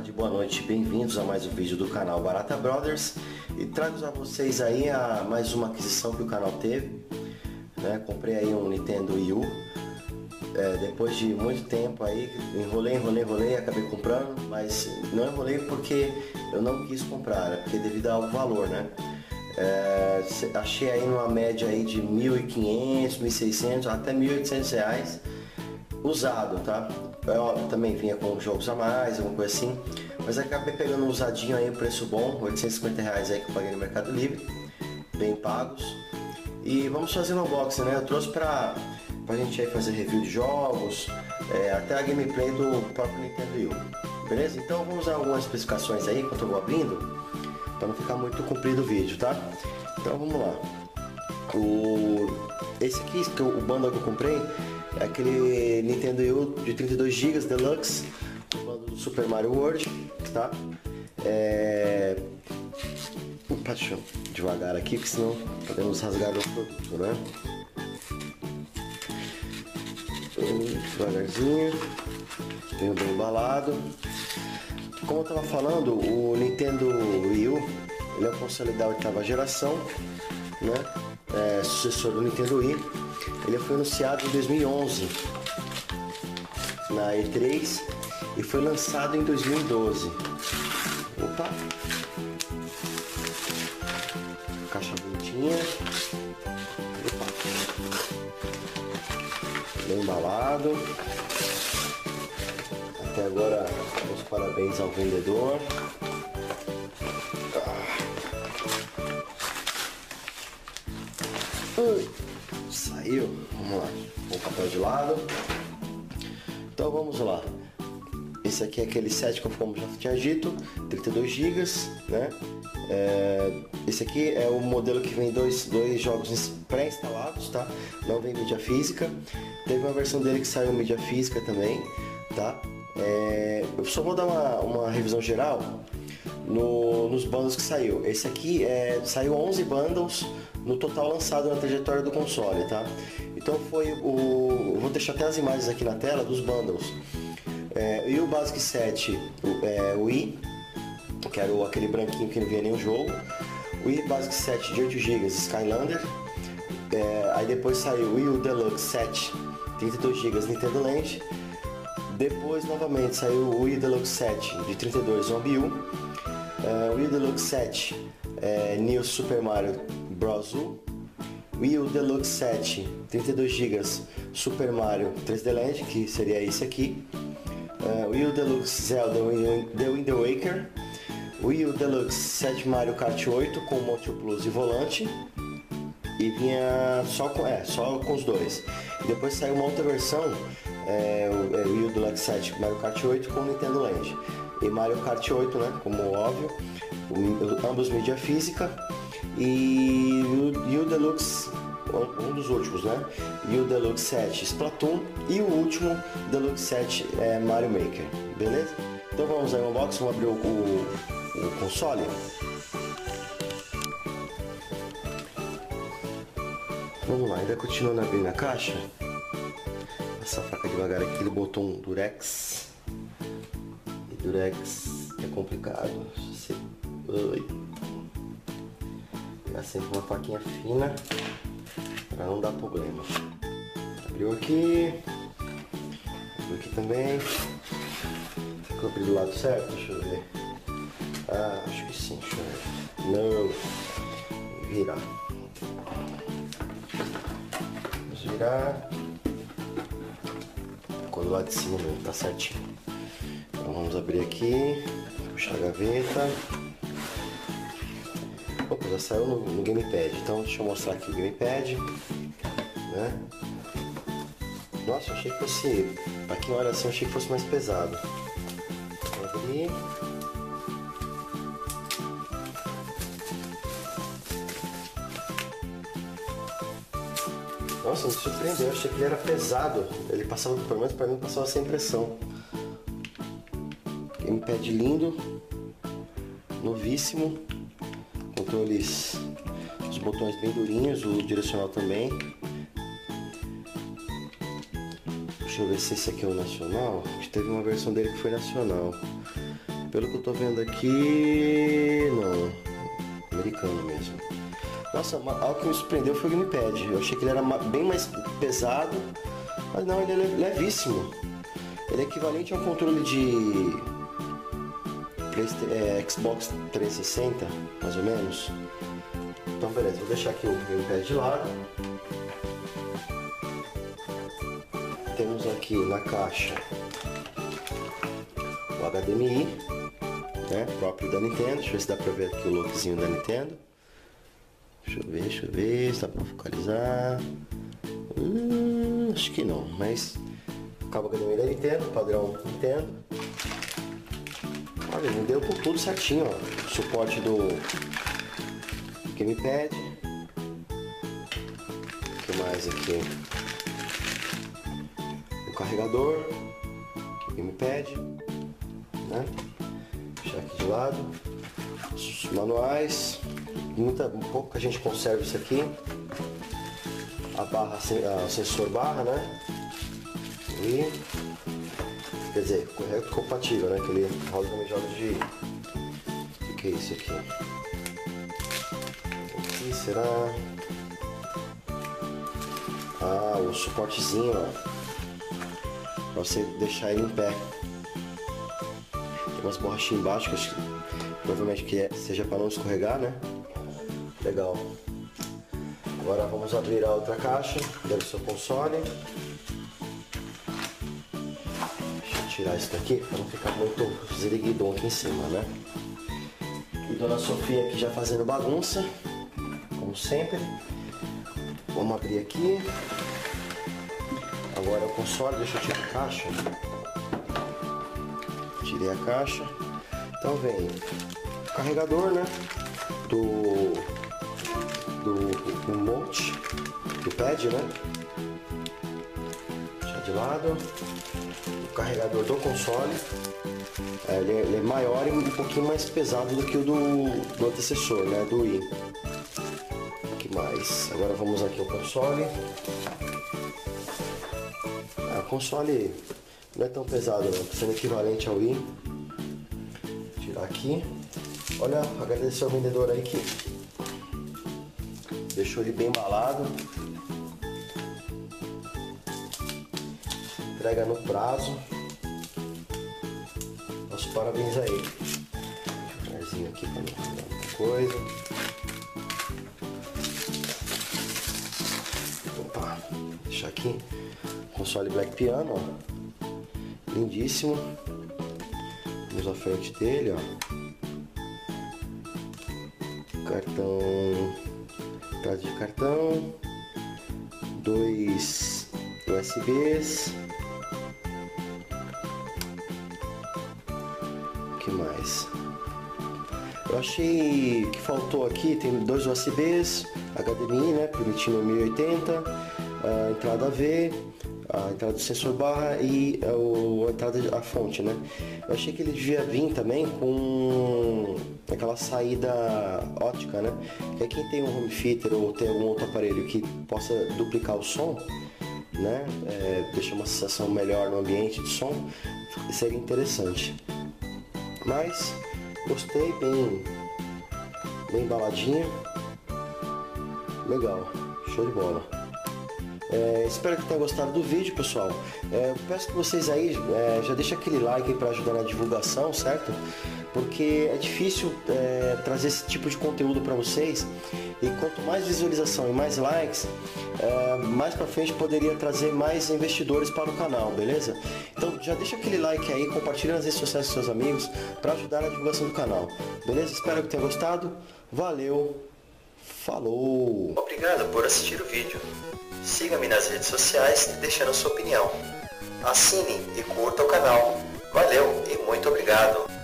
tarde, boa noite, bem-vindos a mais um vídeo do canal Barata Brothers. E trago a vocês aí a mais uma aquisição que o canal teve, né? Comprei aí um Nintendo Wii U, depois de muito tempo aí, enrolei, acabei comprando, mas não enrolei porque eu não quis comprar, né? Porque devido ao valor, né? Achei aí numa média aí de 1.500, 1.600, até 1.800 reais usado, tá? Eu também vinha com jogos a mais, alguma coisa assim, mas acabei pegando um usadinho aí, um preço bom, 850 reais aí que eu paguei no Mercado Livre, bem pagos. E vamos fazer um unboxing, né? Eu trouxe pra gente aí fazer review de jogos, até a gameplay do próprio Nintendo Wii, beleza? Então vamos a algumas especificações aí, enquanto eu vou abrindo, para não ficar muito comprido o vídeo, tá? Então vamos lá. Esse aqui, o bundle que eu comprei, é aquele Nintendo Wii U de 32 GB Deluxe, o bundle do Super Mario World, tá? Deixa eu devagar aqui, porque senão podemos rasgar o produto, né? Devagarzinho, vem bem embalado. Como eu estava falando, o Nintendo Wii U, ele é o console da 8ª geração, né? Sucessor do Nintendo Wii. Ele foi anunciado em 2011 na E3 e foi lançado em 2012. Opa! Caixa bonitinha. Opa! Bem embalado. Até agora, os parabéns ao vendedor. Saiu. Vamos lá, o papel de lado. Então vamos lá. Esse aqui é aquele set que eu, como já tinha dito, 32 GB, né? Esse aqui é o modelo que vem dois jogos pré-instalados, tá? Não vem mídia física. Teve uma versão dele que saiu mídia física também, tá? Eu só vou dar uma revisão geral nos bundles que saiu. Esse aqui saiu 11 bundles no total lançado na trajetória do console, tá? Então foi eu vou deixar até as imagens aqui na tela dos bundles. E o Basic Set Wii, que era aquele branquinho que não via nenhum jogo. O Wii Basic Set de 8 GB Skylander. Aí depois saiu o Wii U Deluxe Set 32 GB Nintendo Land. Depois novamente saiu o Wii Deluxe 7 de 32 Zombiu, o Wii Deluxe 7 Neo Super Mario Bros. U, Wii U Deluxe 7 32 GB Super Mario 3D Land, que seria esse aqui, Wii U Deluxe Zelda The Wind Waker, Wii U Deluxe 7 Mario Kart 8 com Moto Plus e volante, e vinha só com os dois. Depois saiu uma outra versão, o Wii U Deluxe 7 Mario Kart 8 com Nintendo Land e Mario Kart 8, né, como óbvio, ambos mídia física, e o Deluxe, um dos últimos, né, e o Deluxe 7 Splatoon e o último Deluxe 7 Mario Maker, beleza? Então vamos aí no box, vamos abrir o console. Vamos lá, ainda continuando abrindo a caixa. Essa faca devagar aqui, ele botou um durex. E durex é complicado. Pegar sempre uma faquinha fina para não dar problema. Abriu aqui também. Será que eu abri do lado certo? Deixa eu ver. Ah, acho que sim, deixa eu ver. Não, virar. Ficou do lado de cima mesmo, tá certinho. Então vamos abrir aqui, puxar a gaveta. Opa, já saiu no gamepad, então deixa eu mostrar aqui o gamepad, né? Nossa, achei que fosse, pra quem olha assim, achei que fosse mais pesado. Vou abrir. Nossa, me surpreendeu, eu achei que ele era pesado, ele passava, pelo menos para mim, passava sem pressão. Gamepad lindo, novíssimo, controles, os botões bem durinhos, o direcional também. Deixa eu ver se esse aqui é o nacional, acho que teve uma versão dele que foi nacional. Pelo que eu tô vendo aqui... não, americano mesmo. Nossa, algo que me surpreendeu foi o gamepad. Eu achei que ele era bem mais pesado, mas não, ele é levíssimo. Ele é equivalente a um controle de... Xbox 360, mais ou menos. Então beleza, vou deixar aqui o gamepad de lado. Temos aqui na caixa o HDMI, né, próprio da Nintendo. Deixa eu ver se dá pra ver aqui o lookzinho da Nintendo. Deixa eu ver se dá pra focalizar. Acho que não, mas o cabo HDMI da Nintendo, padrão Nintendo. Olha, me deu com tudo certinho, ó. Suporte do gamepad. O que mais aqui? O carregador. O gamepad, né? Deixar aqui de lado. Os manuais. Pouca gente conserva isso aqui. A barra, o sensor barra, né? E... quer dizer, correto, compatível, né? Que ele roda também jogos de... o que é isso aqui? O que será? Ah, o suportezinho, ó. Pra você deixar ele em pé. Tem umas borrachinhas embaixo, que provavelmente que seja para não escorregar, né? Legal. Agora vamos abrir a outra caixa, deve ser o console. Tirar isso daqui para não ficar muito ziriguidão aqui em cima, né? E Dona Sofia aqui já fazendo bagunça, como sempre. Vamos abrir aqui. Agora o console, deixa eu tirar a caixa. Tirei a caixa. Então vem o carregador, né? Do remote, do pad, né? Deixa de lado. O carregador do console, ele é maior e um pouquinho mais pesado do que o do antecessor, né, do Wii. O que mais? Agora vamos aqui ao console. O console não é tão pesado, não, sendo equivalente ao Wii. Vou tirar aqui. Olha, agradecer ao vendedor aí que deixou ele bem embalado. Entrega no prazo. Nosso parabéns a ele. Carzinho aqui para não fazer muita coisa. Opa, deixar aqui. Console Black Piano, ó. Lindíssimo. Vamos à frente dele, ó. Cartão. Atrás de cartão. 2 USBs. Mais. Eu achei que faltou aqui, tem 2 USBs, HDMI, né, permitindo 1080, a entrada AV, a entrada do sensor barra e a entrada a fonte, né. Eu achei que ele devia vir também com aquela saída ótica, né, que é quem tem um home theater ou tem algum outro aparelho que possa duplicar o som, né, deixar uma sensação melhor no ambiente de som, seria interessante. Mas gostei, bem embaladinha, legal, show de bola. Espero que tenha gostado do vídeo, pessoal. Eu peço que vocês aí já deixem aquele like para ajudar na divulgação, certo? Porque é difícil trazer esse tipo de conteúdo para vocês, e quanto mais visualização e mais likes, mais para frente poderia trazer mais investidores para o canal, beleza? Então já deixa aquele like aí, compartilha nas redes sociais com seus amigos para ajudar na divulgação do canal, beleza? Espero que tenha gostado, valeu, falou! Obrigado por assistir o vídeo, siga-me nas redes sociais deixando sua opinião, assine e curta o canal, valeu e muito obrigado!